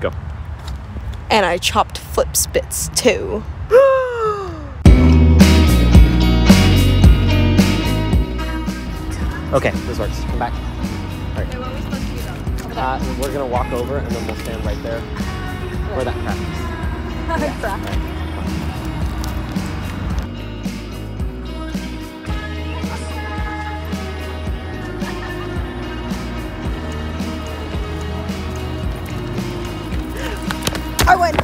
Go. And I chopped flip spits too. Okay, this works. Come back. All right. We're gonna walk over and then we'll stand right there for that practice. Yeah. Practice. I win.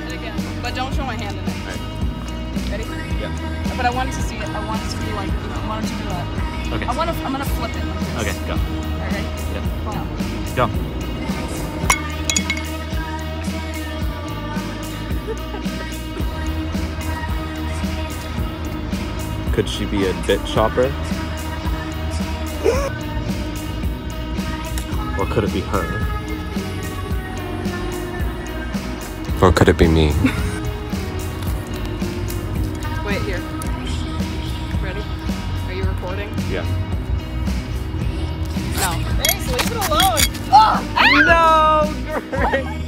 And again, but don't show my hand in it. Right. Ready? Yeah. But I want to see it. I want it to be like, you know, I want it to do that. Okay. I'm gonna flip it like this. Okay, go. Alright, ready? Yeah. Hold on. Go. Could she be a bit chopper? Or could it be her? Or could it be me? Wait, here. Ready? Are you recording? Yeah. No. Thanks, leave it alone! Oh! Ah! No, Grace!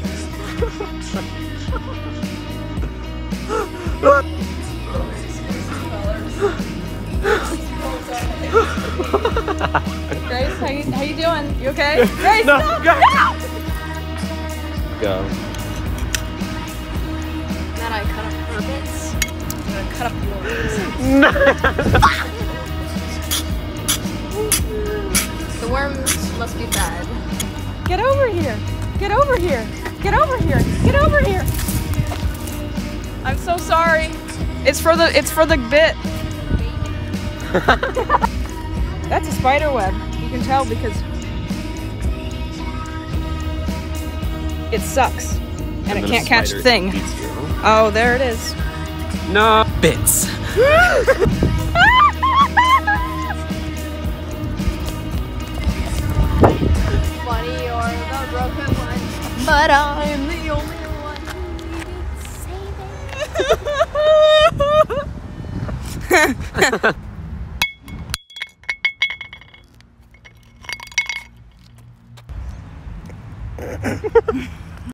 Grace, how you doing? You okay? Grace, no! No! Go. Then I cut up her bits. I'm gonna cut up yours. No! The worms must be bad. Get over here! Get over here! Get over here! Get over here! I'm so sorry. It's for the bit. That's a spider web. You can tell because it sucks and it can't catch a thing. Oh, there it is. No bits. Funny or the broken one, but I'm the only one who can save it.